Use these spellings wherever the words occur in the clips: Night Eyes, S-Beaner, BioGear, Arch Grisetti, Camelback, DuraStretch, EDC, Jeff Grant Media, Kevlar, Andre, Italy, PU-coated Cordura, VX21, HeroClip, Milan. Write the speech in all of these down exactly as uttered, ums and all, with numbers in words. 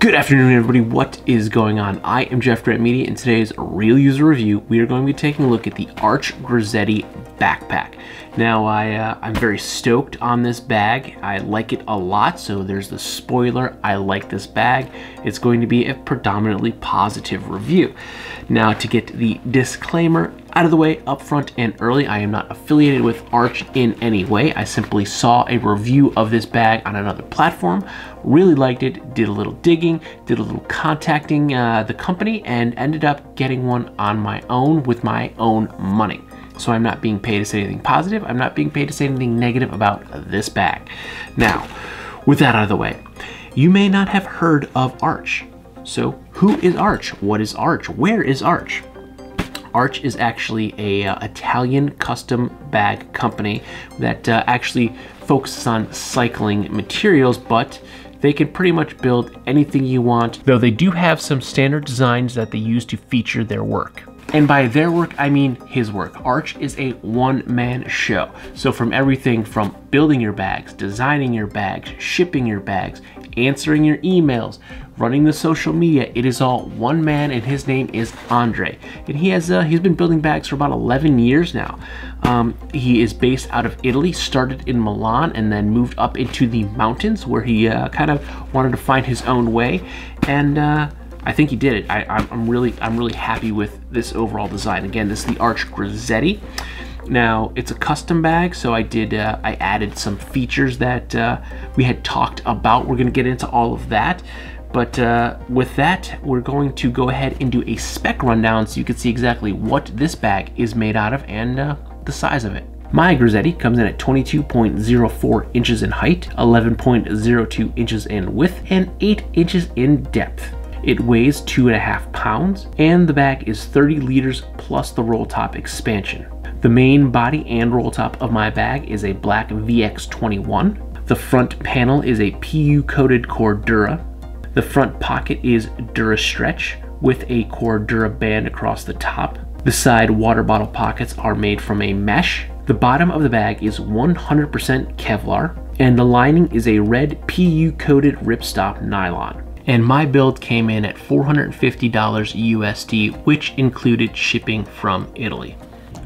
Good afternoon, everybody. What is going on? I am Jeff Grant Media, and today's Real User Review, we are going to be taking a look at the Arch Grisetti backpack. Now, I, uh, I'm very stoked on this bag. I like it a lot, so there's the spoiler. I like this bag. It's going to be a predominantly positive review. Now, to get the disclaimer out of the way up front and early, I am not affiliated with Arch in any way. I simply saw a review of this bag on another platform, really liked it, did a little digging, did a little contacting uh, the company, and ended up getting one on my own with my own money. So I'm not being paid to say anything positive. I'm not being paid to say anything negative about this bag. Now, with that out of the way, you may not have heard of Arch. So who is Arch? What is Arch? Where is Arch? Arch is actually a uh, Italian custom bag company that uh, actually focuses on cycling materials, but they can pretty much build anything you want, though they do have some standard designs that they use to feature their work. And by their work, I mean his work. Arch is a one-man show. So from everything from building your bags, designing your bags, shipping your bags, answering your emails, running the social media, it is all one man, and his name is Andre. And he has uh, he's been building bags for about eleven years now. Um, he is based out of Italy, started in Milan, and then moved up into the mountains where he uh, kind of wanted to find his own way. And uh, I think he did it. I, I'm really I'm really happy with this overall design. Again, this is the Arch Grisetti. Now, it's a custom bag, so I did uh, I added some features that uh, we had talked about. We're gonna get into all of that. But uh, with that, we're going to go ahead and do a spec rundown so you can see exactly what this bag is made out of and uh, the size of it. My Grisetti comes in at twenty-two point zero four inches in height, eleven point zero two inches in width, and eight inches in depth. It weighs two and a half pounds, and the bag is thirty liters plus the roll top expansion. The main body and roll top of my bag is a black V X twenty-one. The front panel is a P U-coated Cordura. The front pocket is DuraStretch with a Cordura band across the top. The side water bottle pockets are made from a mesh. The bottom of the bag is one hundred percent Kevlar, and the lining is a red P U-coated ripstop nylon. And my build came in at four hundred fifty dollars U S D, which included shipping from Italy.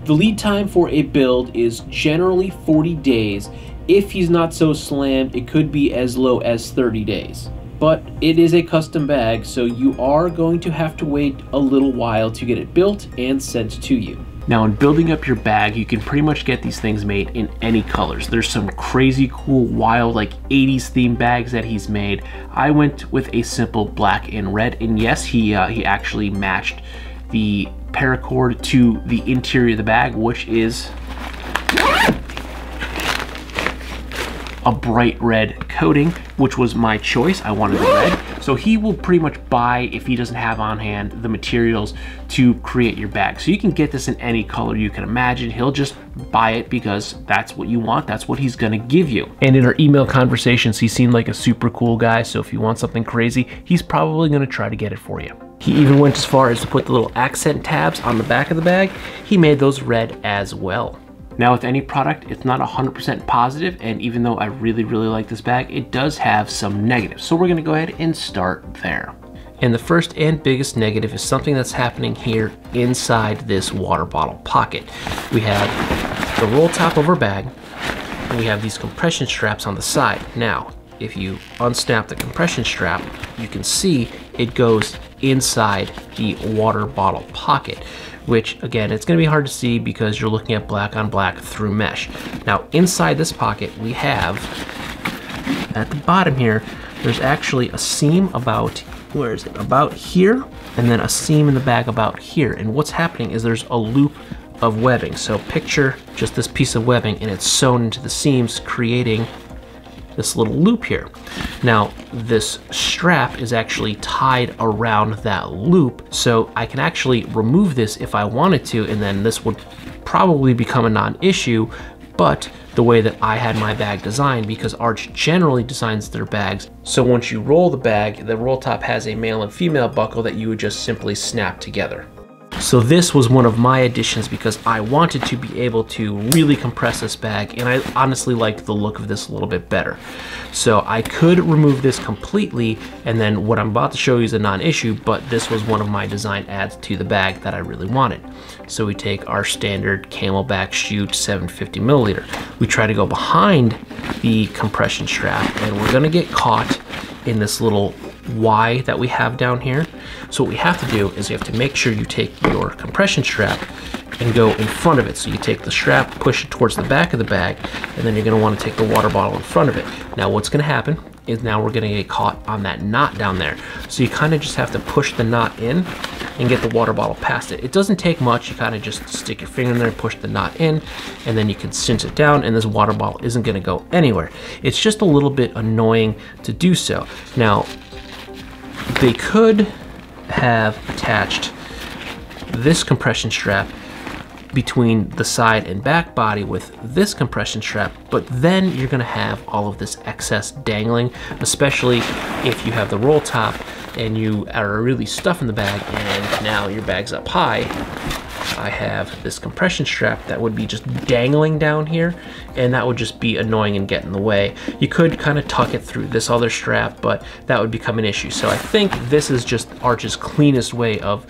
The lead time for a build is generally forty days. If he's not so slammed, it could be as low as thirty days. But it is a custom bag, so you are going to have to wait a little while to get it built and sent to you. Now, in building up your bag, you can pretty much get these things made in any colors. There's some crazy cool, wild, like eighties themed bags that he's made. I went with a simple black and red, and yes, he uh, he actually matched the paracord to the interior of the bag, which is a bright red coating, which was my choice. I wanted the red. So he will pretty much buy, if he doesn't have on hand, the materials to create your bag. So you can get this in any color you can imagine. He'll just buy it because that's what you want. That's what he's gonna give you. And in our email conversations, he seemed like a super cool guy. So if you want something crazy, he's probably gonna try to get it for you. He even went as far as to put the little accent tabs on the back of the bag. He made those red as well. Now, with any product, it's not one hundred percent positive, and even though I really, really like this bag, it does have some negatives. So we're gonna go ahead and start there. And the first and biggest negative is something that's happening here inside this water bottle pocket. We have the roll top of our bag, and we have these compression straps on the side. Now, if you unsnap the compression strap, you can see it goes inside the water bottle pocket, which again, it's gonna be hard to see because you're looking at black on black through mesh. Now, inside this pocket, we have, at the bottom here, there's actually a seam about, where is it, about here, and then a seam in the back about here. And what's happening is there's a loop of webbing. So picture just this piece of webbing, and it's sewn into the seams, creating this little loop here. Now, this strap is actually tied around that loop, so I can actually remove this if I wanted to, and then this would probably become a non-issue. But the way that I had my bag designed, because Arch generally designs their bags, so once you roll the bag, the roll top has a male and female buckle that you would just simply snap together. So this was one of my additions because I wanted to be able to really compress this bag, and I honestly liked the look of this a little bit better. So I could remove this completely, and then what I'm about to show you is a non-issue, but this was one of my design adds to the bag that I really wanted. So we take our standard Camelback chute seven fifty milliliter. We try to go behind the compression strap, and we're gonna get caught in this little Y that we have down here. So what we have to do is you have to make sure you take your compression strap and go in front of it. So you take the strap, push it towards the back of the bag, and then you're gonna wanna take the water bottle in front of it. Now what's gonna happen is now we're gonna get caught on that knot down there. So you kinda just have to push the knot in and get the water bottle past it. It doesn't take much. You kinda just stick your finger in there, push the knot in, and then you can cinch it down, and this water bottle isn't gonna go anywhere. It's just a little bit annoying to do so. Now, they could have attached this compression strap between the side and back body with this compression strap, but then you're gonna have all of this excess dangling, especially if you have the roll top and you are really stuffing the bag and now your bag's up high. I have this compression strap that would be just dangling down here, and that would just be annoying and get in the way. You could kind of tuck it through this other strap, but that would become an issue. So I think this is just Arch's cleanest way of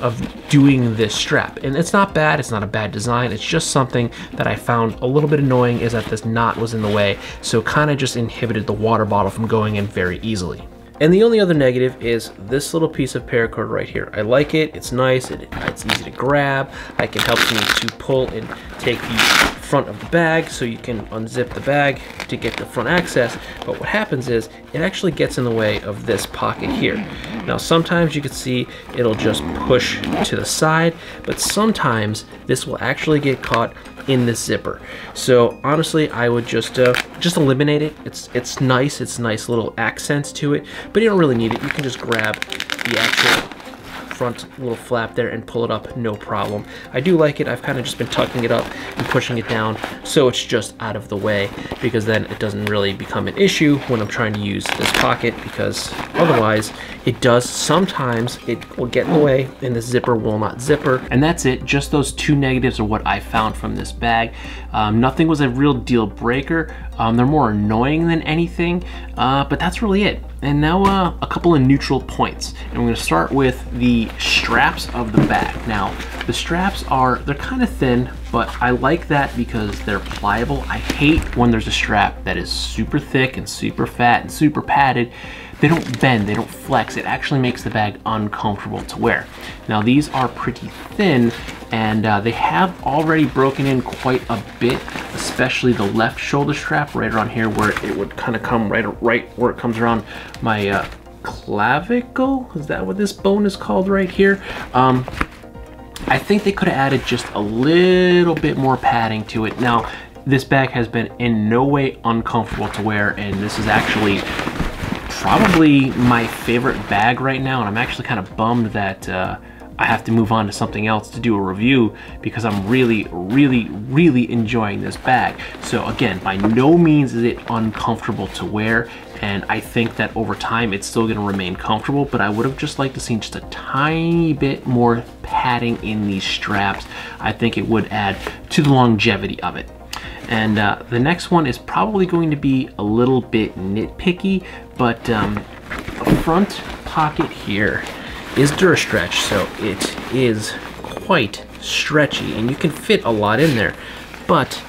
of doing this strap. And it's not bad, it's not a bad design, it's just something that I found a little bit annoying is that this knot was in the way, so it kind of just inhibited the water bottle from going in very easily. And the only other negative is this little piece of paracord right here. I like it, it's nice, it, it's easy to grab. I can help you to pull and take the front of the bag, so you can unzip the bag to get the front access. But what happens is it actually gets in the way of this pocket here. Now sometimes you can see it'll just push to the side, but sometimes this will actually get caught in this zipper. So honestly, I would just uh, just eliminate it. It's it's nice, it's nice little accents to it, but you don't really need it. You can just grab the actual front little flap there and pull it up, no problem. I do like it. I've kind of just been tucking it up and pushing it down so it's just out of the way, because then it doesn't really become an issue when I'm trying to use this pocket, because otherwise it does sometimes, it will get in the way and the zipper will not zipper. And that's it. Just those two negatives are what I found from this bag. Um, nothing was a real deal breaker. Um, they're more annoying than anything, uh, but that's really it. And now uh, a couple of neutral points. And I'm gonna start with the straps of the bag. Now, the straps are, they're kind of thin, but I like that because they're pliable. I hate when there's a strap that is super thick and super fat and super padded. They don't bend, they don't flex. It actually makes the bag uncomfortable to wear. Now, these are pretty thin, and uh, they have already broken in quite a bit, especially the left shoulder strap right around here where it would kind of come right, right where it comes around my uh, clavicle. Is that what this bone is called right here? Um, I think they could have added just a little bit more padding to it. Now, this bag has been in no way uncomfortable to wear, and this is actually probably my favorite bag right now, and I'm actually kind of bummed that uh, I have to move on to something else to do a review, because I'm really, really, really enjoying this bag. So again, by no means is it uncomfortable to wear, and I think that over time it's still gonna remain comfortable, but I would have just liked to see just a tiny bit more padding in these straps. I think it would add to the longevity of it. And uh, the next one is probably going to be a little bit nitpicky, but um, the front pocket here is DuraStretch, so it is quite stretchy and you can fit a lot in there, but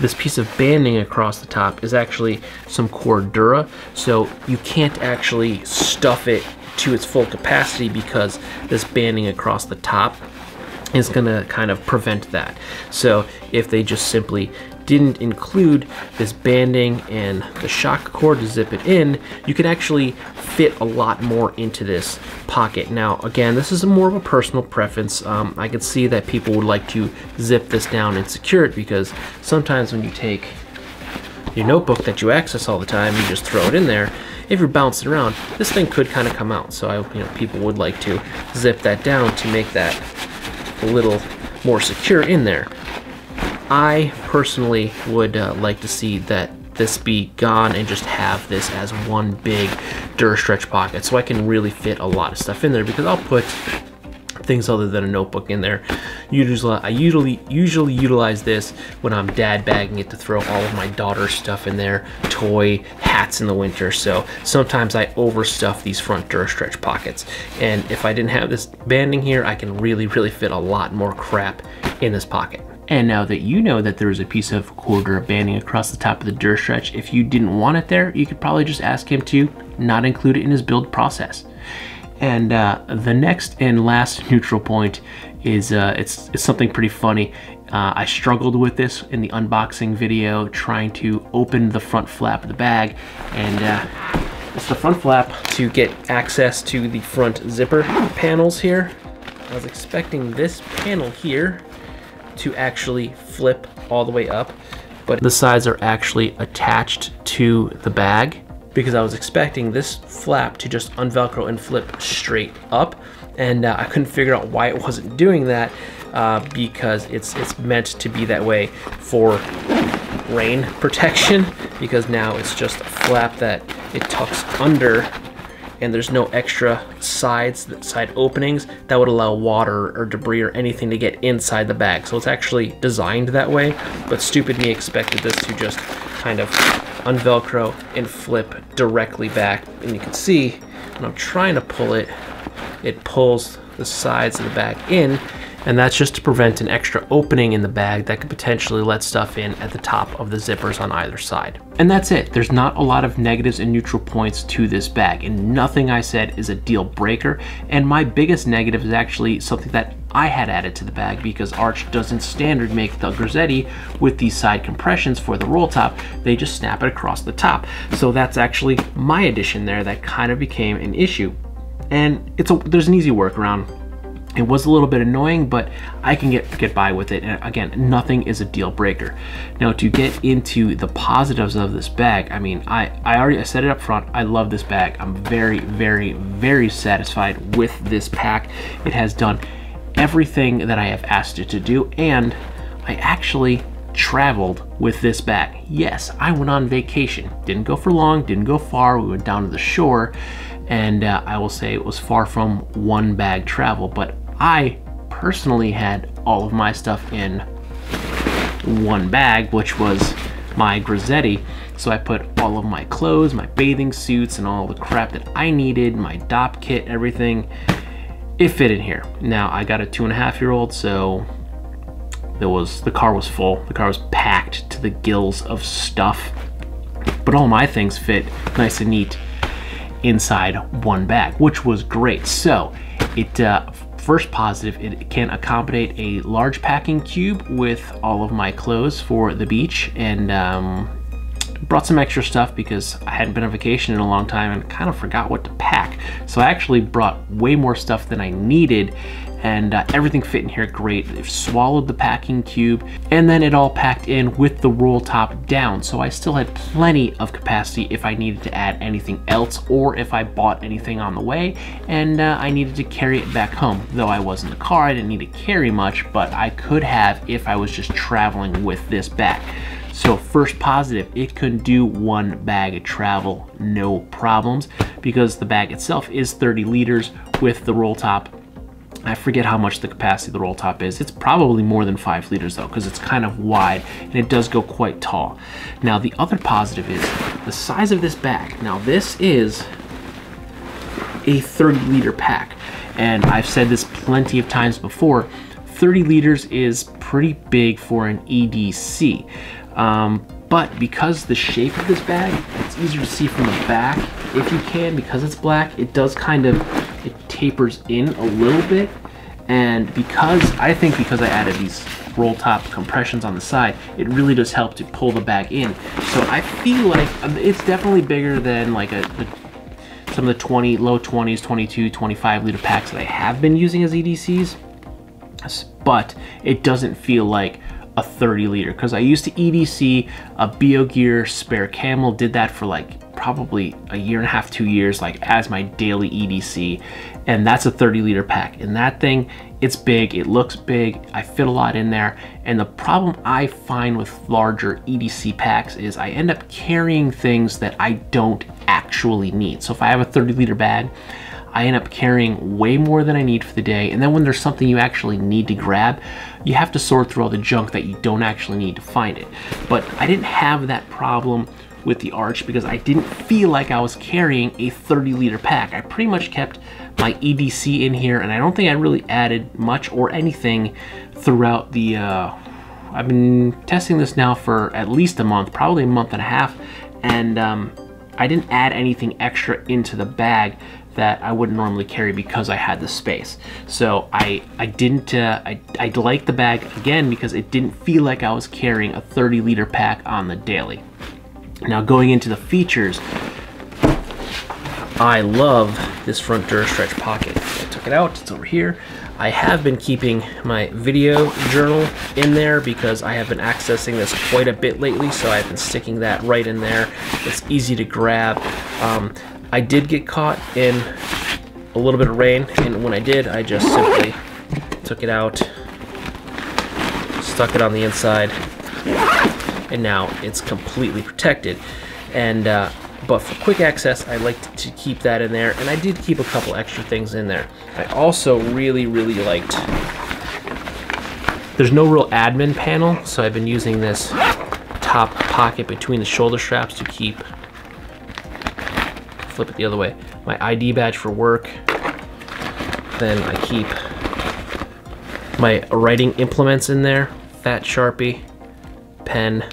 this piece of banding across the top is actually some Cordura, so you can't actually stuff it to its full capacity because this banding across the top is gonna kind of prevent that. So if they just simply didn't include this banding and the shock cord to zip it in, you could actually fit a lot more into this pocket. Now, again, this is more of a personal preference. Um, I could see that people would like to zip this down and secure it, because sometimes when you take your notebook that you access all the time, you just throw it in there. If you're bouncing around, this thing could kind of come out. So I, you know, people would like to zip that down to make that a little more secure in there. I personally would uh, like to see that this be gone and just have this as one big DuraStretch pocket, so I can really fit a lot of stuff in there, because I'll put things other than a notebook in there. Usually, I usually usually utilize this when I'm dad bagging it to throw all of my daughter's stuff in there, toy, hats in the winter. So sometimes I overstuff these front DuraStretch pockets. And if I didn't have this banding here, I can really, really fit a lot more crap in this pocket. And now that you know that there is a piece of Cordura banding across the top of the DuraStretch, if you didn't want it there, you could probably just ask him to not include it in his build process. And uh, the next and last neutral point is uh, it's, it's something pretty funny. Uh, I struggled with this in the unboxing video, trying to open the front flap of the bag, and uh, it's the front flap to get access to the front zipper panels here. I was expecting this panel here to actually flip all the way up, but the sides are actually attached to the bag, because I was expecting this flap to just unvelcro and flip straight up, and uh, I couldn't figure out why it wasn't doing that, uh, because it's it's meant to be that way for rain protection, because now it's just a flap that it tucks under, and there's no extra sides, side openings that would allow water or debris or anything to get inside the bag. So it's actually designed that way, but stupid me expected this to just kind of unvelcro and flip directly back. And you can see when I'm trying to pull it, it pulls the sides of the bag in, and that's just to prevent an extra opening in the bag that could potentially let stuff in at the top of the zippers on either side. And that's it. There's not a lot of negatives and neutral points to this bag, and nothing I said is a deal breaker. And my biggest negative is actually something that I had added to the bag, because Arch doesn't standard make the Grisetti with these side compressions for the roll top. They just snap it across the top. So that's actually my addition there that kind of became an issue. And it's a, there's an easy workaround. It was a little bit annoying, but I can get, get by with it. And again, nothing is a deal breaker. Now, to get into the positives of this bag, I mean, I, I already I said it up front, I love this bag. I'm very, very, very satisfied with this pack. It has done everything that I have asked it to do, and I actually traveled with this bag. Yes, I went on vacation. Didn't go for long, didn't go far. We went down to the shore, and uh, I will say it was far from one bag travel, but I personally had all of my stuff in one bag, which was my Grisetti. So I put all of my clothes, my bathing suits, and all the crap that I needed, my D O P kit, everything, it fit in here. Now, I got a two and a half year old, so there was, the car was full. The car was packed to the gills of stuff, but all my things fit nice and neat inside one bag, which was great. So it, uh, first positive, it can accommodate a large packing cube with all of my clothes for the beach, and um, brought some extra stuff because I hadn't been on vacation in a long time and kind of forgot what to pack. So I actually brought way more stuff than I needed, and uh, everything fit in here great. It swallowed the packing cube, and then it all packed in with the roll top down. So I still had plenty of capacity if I needed to add anything else, or if I bought anything on the way and uh, I needed to carry it back home. Though I was in the car, I didn't need to carry much, but I could have if I was just traveling with this bag. So first positive, it could do one bag of travel, no problems, because the bag itself is thirty liters with the roll top. I forget how much the capacity of the roll top is. It's probably more than five liters though, because it's kind of wide and it does go quite tall. Now the other positive is the size of this bag. Now this is a thirty liter pack. And I've said this plenty of times before, thirty liters is pretty big for an E D C. Um, but because the shape of this bag, it's easier to see from the back if you can, because it's black, it does kind of, it tapers in a little bit. And because, I think because I added these roll top compressions on the side, it really does help to pull the bag in. So I feel like it's definitely bigger than like a, a some of the twenty, low twenties, twenty-two, twenty-five liter packs that I have been using as E D Cs, but it doesn't feel like a thirty liter, because I used to E D C a BioGear spare camel, did that for like probably a year and a half, two years, like as my daily E D C, and that's a thirty liter pack. And that thing, it's big, it looks big, I fit a lot in there. And the problem I find with larger E D C packs is I end up carrying things that I don't actually need. So if I have a thirty liter bag, I end up carrying way more than I need for the day, and then when there's something you actually need to grab, you have to sort through all the junk that you don't actually need to find it. But I didn't have that problem with the Arch because I didn't feel like I was carrying a thirty liter pack. I pretty much kept my E D C in here, and I don't think I really added much or anything throughout the, uh, I've been testing this now for at least a month, probably a month and a half, and um, I didn't add anything extra into the bag that I wouldn't normally carry because I had the space. So I, I didn't, uh, I, I liked the bag again because it didn't feel like I was carrying a thirty liter pack on the daily. Now going into the features, I love this front DuraStretch pocket. I took it out, it's over here. I have been keeping my video journal in there because I have been accessing this quite a bit lately, so I've been sticking that right in there. It's easy to grab. Um, I did get caught in a little bit of rain, and when I did, I just simply took it out, stuck it on the inside, and now it's completely protected. And uh, but for quick access, I like to keep that in there, and I did keep a couple extra things in there. I also really, really liked, there's no real admin panel, so I've been using this top pocket between the shoulder straps to keep, flip it the other way, my I D badge for work. Then I keep my writing implements in there, fat Sharpie, pen,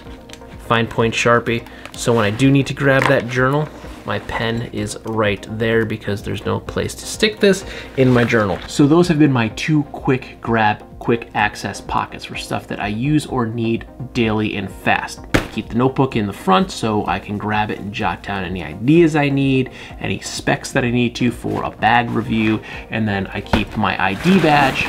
fine point Sharpie. So when I do need to grab that journal, my pen is right there because there's no place to stick this in my journal. So those have been my two quick grab, quick access pockets for stuff that I use or need daily and fast. I keep the notebook in the front so I can grab it and jot down any ideas I need, any specs that I need to for a bag review. And then I keep my I D badge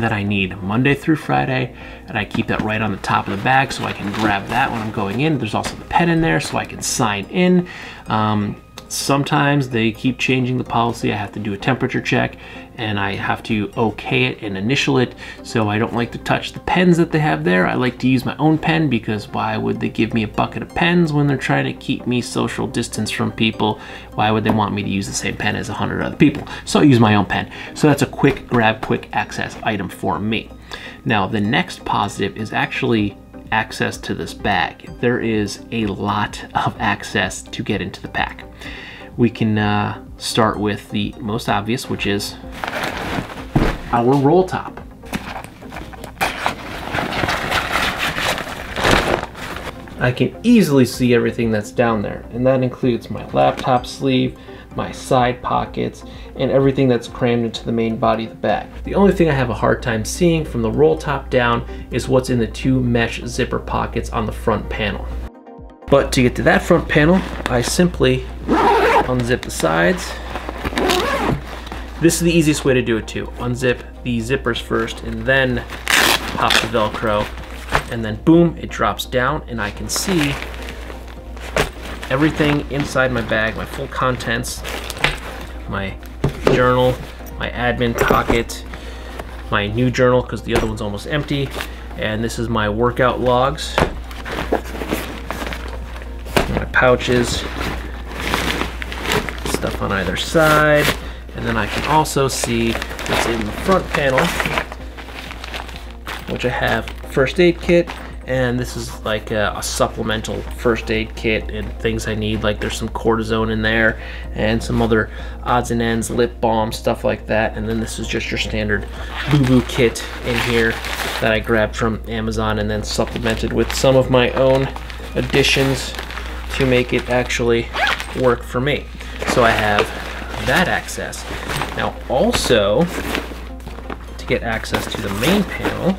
that I need Monday through Friday, and I keep that right on the top of the bag so I can grab that when I'm going in. There's also the pen in there so I can sign in. Um, sometimes they keep changing the policy. I have to do a temperature check, and I have to okay it and initial it, so I don't like to touch the pens that they have there. I like to use my own pen because why would they give me a bucket of pens when they're trying to keep me social distance from people? Why would they want me to use the same pen as a hundred other people? So I use my own pen. So that's a quick grab, quick access item for me. Now the next positive is actually access to this bag. There is a lot of access to get into the pack. We can uh, start with the most obvious, which is our roll top. I can easily see everything that's down there, and that includes my laptop sleeve, my side pockets, and everything that's crammed into the main body of the bag. The only thing I have a hard time seeing from the roll top down is what's in the two mesh zipper pockets on the front panel. But to get to that front panel, I simply unzip the sides. This is the easiest way to do it too. Unzip the zippers first and then pop the Velcro, and then boom, it drops down, and I can see everything inside my bag, my full contents, my journal, my admin pocket, my new journal because the other one's almost empty, and this is my workout logs, my pouches, stuff on either side, and then I can also see what's in the front panel, which I have first aid kit, and this is like a, a supplemental first aid kit and things I need, like there's some cortisone in there and some other odds and ends, lip balm, stuff like that. And then this is just your standard boo-boo kit in here that I grabbed from Amazon and then supplemented with some of my own additions to make it actually work for me. So I have that access. Now also, to get access to the main panel,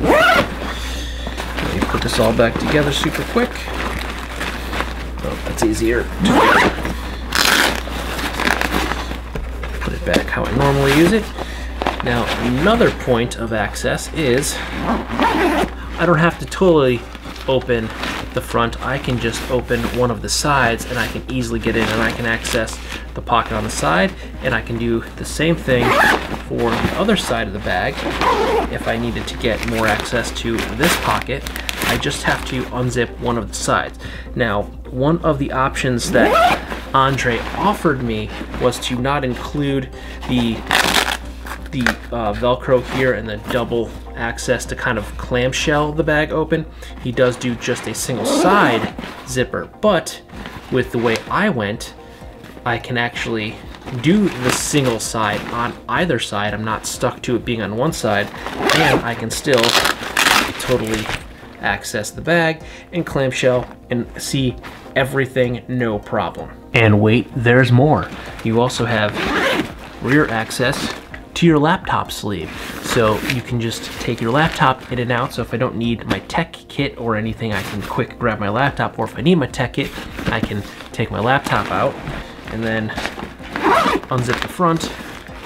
let me put this all back together super quick. Oh, that's easier. Put it back how I normally use it. Now another point of access is I don't have to totally open the front, I can just open one of the sides and I can easily get in and I can access the pocket on the side, and I can do the same thing for the other side of the bag. If I needed to get more access to this pocket, I just have to unzip one of the sides. Now, one of the options that Andre offered me was to not include the the uh, Velcro here and the double access to kind of clamshell the bag open. He does do just a single side zipper, but with the way I went, I can actually do the single side on either side. I'm not stuck to it being on one side, and I can still totally access the bag and clamshell and see everything, no problem. And wait, there's more. You also have rear access to your laptop sleeve. So you can just take your laptop in and out. So if I don't need my tech kit or anything, I can quick grab my laptop, or if I need my tech kit, I can take my laptop out and then unzip the front,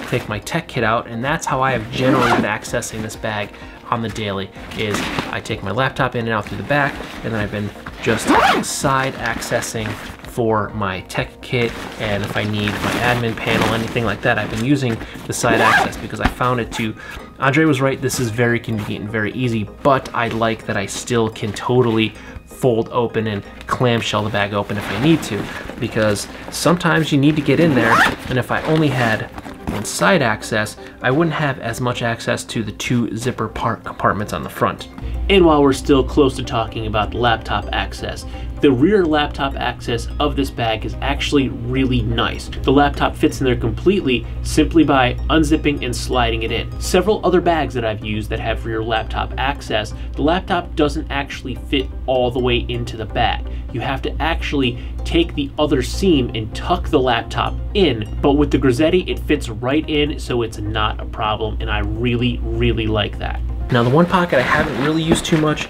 take my tech kit out, and that's how I have generally been accessing this bag on the daily, is I take my laptop in and out through the back, and then I've been just side accessing for my tech kit, and if I need my admin panel, anything like that, I've been using the side access because I found it to, Andre was right, this is very convenient and very easy, but I like that I still can totally fold open and clamshell the bag open if I need to, because sometimes you need to get in there, and if I only had one side access, I wouldn't have as much access to the two zipper part compartments on the front. And while we're still close to talking about laptop access, the rear laptop access of this bag is actually really nice. The laptop fits in there completely simply by unzipping and sliding it in. Several other bags that I've used that have rear laptop access, the laptop doesn't actually fit all the way into the bag. You have to actually take the other seam and tuck the laptop in, but with the Grisetti, it fits right in, so it's not a problem, and I really, really like that. Now, the one pocket I haven't really used too much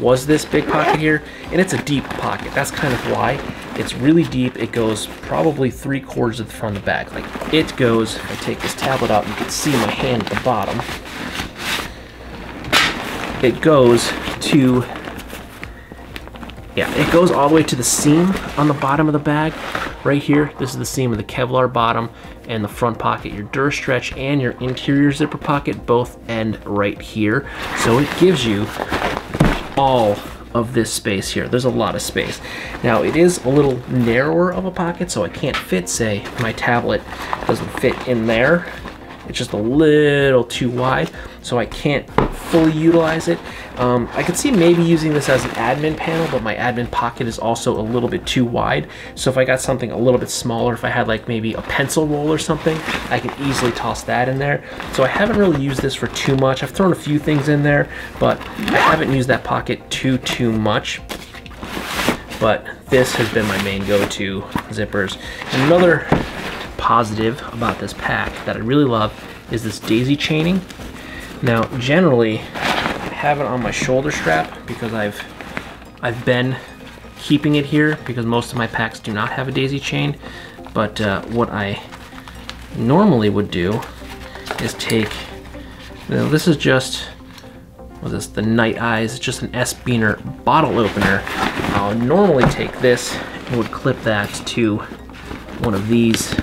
was this big pocket here, and it's a deep pocket. That's kind of why. It's really deep. It goes probably three quarters of the front of the bag. Like, it goes, I take this tablet out, and you can see my hand at the bottom. It goes to, yeah, it goes all the way to the seam on the bottom of the bag. Right here, this is the seam of the Kevlar bottom and the front pocket. Your DuraStretch and your interior zipper pocket both end right here. So it gives you all of this space here. There's a lot of space. Now, it is a little narrower of a pocket, so I can't fit, say, my tablet doesn't fit in there. It's just a little too wide, so I can't fully utilize it. Um, I could see maybe using this as an admin panel, but my admin pocket is also a little bit too wide. So if I got something a little bit smaller, if I had like maybe a pencil roll or something, I could easily toss that in there. So I haven't really used this for too much. I've thrown a few things in there, but I haven't used that pocket too, too much. But this has been my main go-to zippers. Another positive about this pack that I really love is this daisy chaining. Now, generally, I have it on my shoulder strap because I've I've been keeping it here because most of my packs do not have a daisy chain. But uh, what I normally would do is take, you know, this is just, what is this, the Night Eyes, it's just an S-Beaner bottle opener. I'll normally take this and would clip that to one of these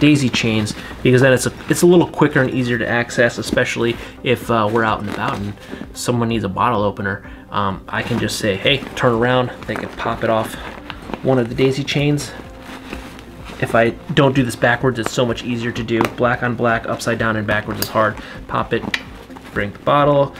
daisy chains, because then it's a it's a little quicker and easier to access, especially if uh, we're out and about and someone needs a bottle opener. Um, I can just say, hey, turn around. They can pop it off one of the daisy chains. If I don't do this backwards, it's so much easier to do. Black on black, upside down and backwards is hard. Pop it, bring the bottle,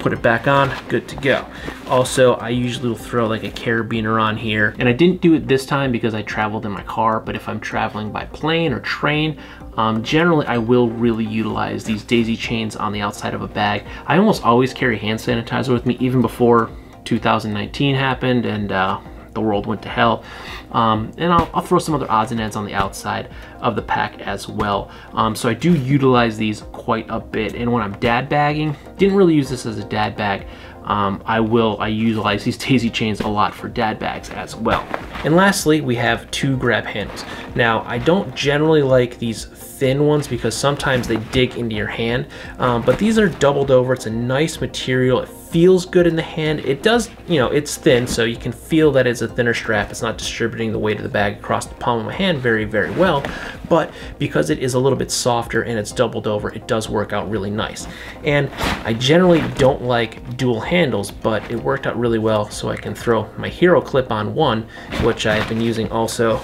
put it back on, good to go. Also, I usually will throw like a carabiner on here, and I didn't do it this time because I traveled in my car, but if I'm traveling by plane or train, um, generally I will really utilize these daisy chains on the outside of a bag. I almost always carry hand sanitizer with me, even before two thousand nineteen happened and uh, the world went to hell. Um, and I'll, I'll throw some other odds and ends on the outside of the pack as well. Um, so I do utilize these quite a bit. And when I'm dad bagging, didn't really use this as a dad bag. Um, I will, I utilize these daisy chains a lot for dad bags as well. And lastly, we have two grab handles. Now, I don't generally like these thin ones because sometimes they dig into your hand, um, but these are doubled over. It's a nice material. It feels good in the hand. It does, you know, it's thin, so you can feel that it's a thinner strap. It's not distributing the weight of the bag across the palm of my hand very, very well, but because it is a little bit softer and it's doubled over, it does work out really nice. And I generally don't like dual handles, but it worked out really well, so I can throw my HeroClip on one, which I've been using also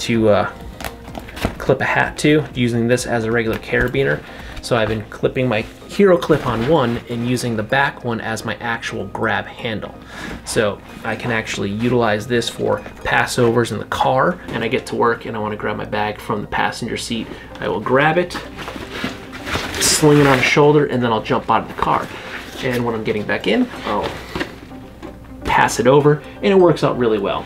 to uh, clip a hat to, using this as a regular carabiner. So I've been clipping my HeroClip on one and using the back one as my actual grab handle. So I can actually utilize this for passovers in the car, and I get to work and I want to grab my bag from the passenger seat. I will grab it, sling it on the shoulder, and then I'll jump out of the car. And when I'm getting back in, I'll pass it over, and it works out really well.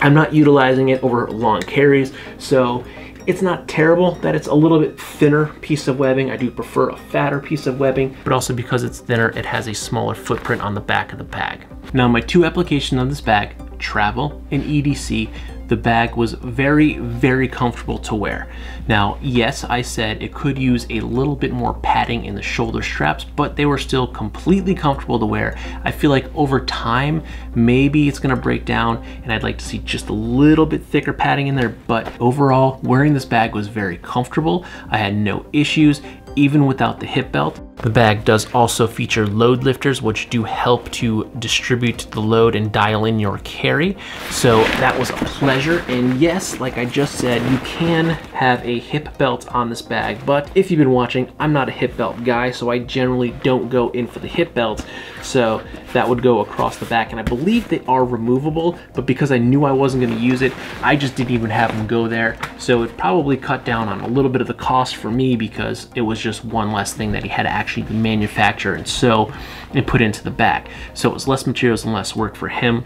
I'm not utilizing it over long carries, so it's not terrible that it's a little bit thinner piece of webbing. I do prefer a fatter piece of webbing, but also because it's thinner, it has a smaller footprint on the back of the bag. Now, my two applications on this bag, travel and E D C, the bag was very, very comfortable to wear. Now, yes, I said it could use a little bit more padding in the shoulder straps, but they were still completely comfortable to wear. I feel like over time, maybe it's gonna break down and I'd like to see just a little bit thicker padding in there, but overall, wearing this bag was very comfortable. I had no issues, even without the hip belt. The bag does also feature load lifters, which do help to distribute the load and dial in your carry. So that was a pleasure. And yes, like I just said, you can have a hip belt on this bag, but if you've been watching, I'm not a hip belt guy, so I generally don't go in for the hip belts. So that would go across the back, and I believe they are removable, but because I knew I wasn't gonna use it, I just didn't even have them go there. So it probably cut down on a little bit of the cost for me, because it was just one less thing that he had to actually actually manufacture and sew and put into the bag. So it was less materials and less work for him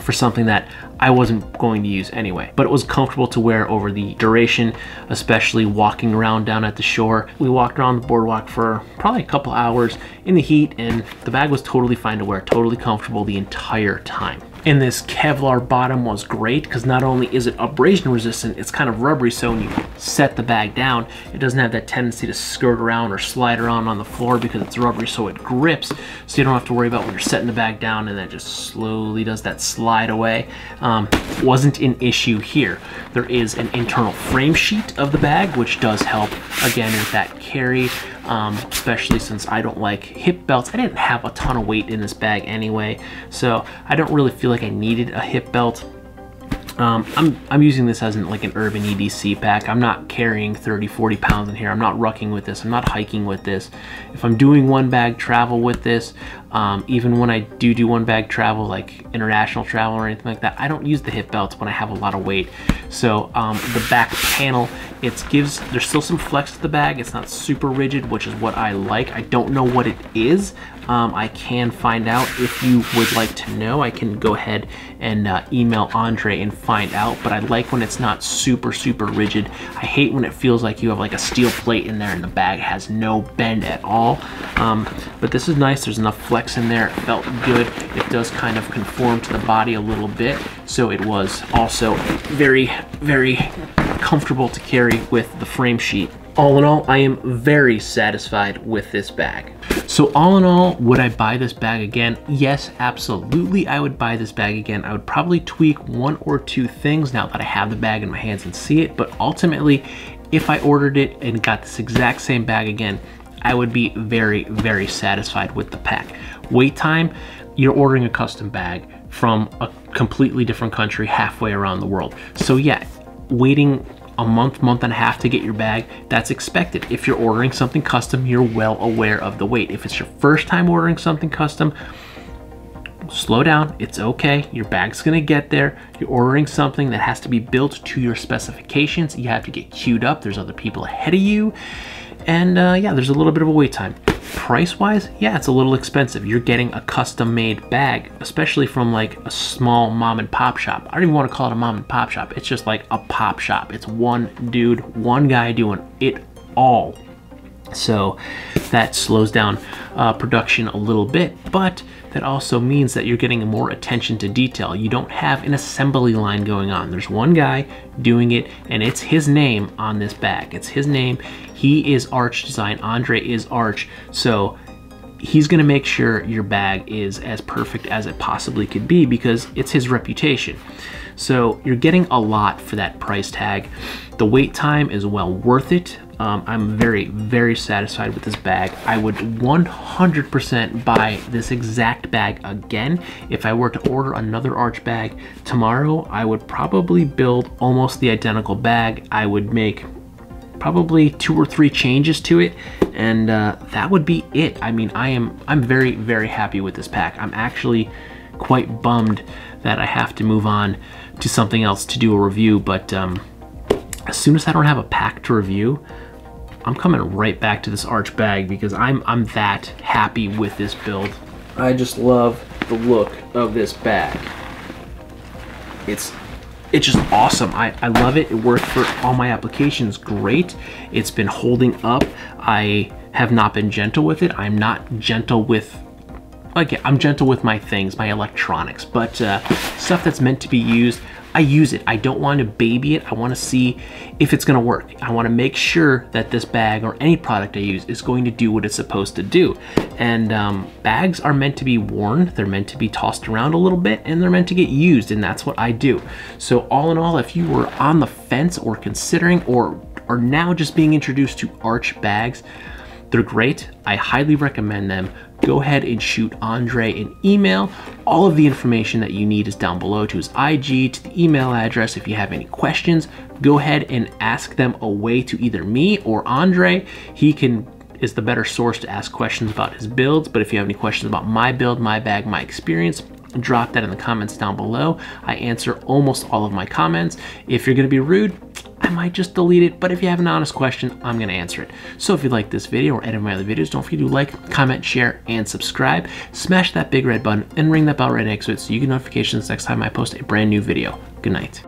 for something that I wasn't going to use anyway. But it was comfortable to wear over the duration, especially walking around down at the shore. We walked around the boardwalk for probably a couple hours in the heat, and the bag was totally fine to wear, totally comfortable the entire time. And this Kevlar bottom was great, because not only is it abrasion resistant, it's kind of rubbery, so when you set the bag down, it doesn't have that tendency to skirt around or slide around on the floor because it's rubbery, so it grips, so you don't have to worry about when you're setting the bag down and then it just slowly does that slide away. Um, wasn't an issue here. There is an internal frame sheet of the bag, which does help, again, with that carry. Um, especially since I don't like hip belts. I didn't have a ton of weight in this bag anyway, so I don't really feel like I needed a hip belt. Um, I'm, I'm using this as an, like an urban E D C pack. I'm not carrying thirty, forty pounds in here. I'm not rucking with this. I'm not hiking with this. If I'm doing one bag travel with this, um, even when I do do one bag travel, like international travel or anything like that, I don't use the hip belts when I have a lot of weight. So um, the back panel, it gives, there's still some flex to the bag. It's not super rigid, which is what I like. I don't know what it is. Um, I can find out. If you would like to know, I can go ahead and uh, email Andre and find out, but I like when it's not super, super rigid. I hate when it feels like you have like a steel plate in there and the bag has no bend at all. Um, but this is nice. There's enough flex in there. It felt good. It does kind of conform to the body a little bit. So it was also very, very comfortable to carry with the frame sheet. All in all, I am very satisfied with this bag. So all in all, would I buy this bag again? Yes, absolutely, I would buy this bag again. I would probably tweak one or two things now that I have the bag in my hands and see it, but ultimately, if I ordered it and got this exact same bag again, I would be very, very satisfied with the pack. Wait time, you're ordering a custom bag from a completely different country halfway around the world. So yeah, waiting a month, month and a half to get your bag, that's expected. If you're ordering something custom, you're well aware of the wait. If it's your first time ordering something custom, slow down, it's okay. Your bag's gonna get there. You're ordering something that has to be built to your specifications. You have to get queued up. There's other people ahead of you. And uh, yeah, there's a little bit of a wait time. Price-wise, yeah, it's a little expensive. You're getting a custom-made bag, especially from like a small mom and pop shop. I don't even want to call it a mom and pop shop. It's just like a pop shop. It's one dude, one guy doing it all. So that slows down uh, production a little bit, but that also means that you're getting more attention to detail. You don't have an assembly line going on. There's one guy doing it, and it's his name on this bag. It's his name. He is Arch Design. Andre is Arch. So he's gonna make sure your bag is as perfect as it possibly could be because it's his reputation. So you're getting a lot for that price tag. The wait time is well worth it. Um, I'm very, very satisfied with this bag. I would one hundred percent buy this exact bag again. If I were to order another Arch bag tomorrow, I would probably build almost the identical bag. I would make probably two or three changes to it, and uh, that would be it. I mean, I am, I'm very, very happy with this pack. I'm actually quite bummed that I have to move on to something else to do a review, but um, as soon as I don't have a pack to review, I'm coming right back to this Arch bag because I'm I'm that happy with this build. I just love the look of this bag. It's it's just awesome. I, I love it. It worked for all my applications great. It's been holding up. I have not been gentle with it. I'm not gentle with, again, I'm gentle with my things, my electronics, but uh, stuff that's meant to be used, I use it. I don't want to baby it. I want to see if it's going to work. I want to make sure that this bag or any product I use is going to do what it's supposed to do. And um, bags are meant to be worn. They're meant to be tossed around a little bit, and they're meant to get used. And that's what I do. So all in all, if you were on the fence or considering or are now just being introduced to Arch bags, they're great. I highly recommend them. Go ahead and shoot Andre an email. All of the information that you need is down below, to his I G, to the email address. If you have any questions, go ahead and ask them away to either me or Andre. He can is the better source to ask questions about his builds, but if you have any questions about my build, my bag, my experience, drop that in the comments down below. I answer almost all of my comments. If you're gonna be rude, I might just delete it, but if you have an honest question, I'm gonna answer it. So if you like this video or any of my other videos, don't forget to like, comment, share, and subscribe. Smash that big red button and ring that bell right next to it so you get notifications next time I post a brand new video. Good night.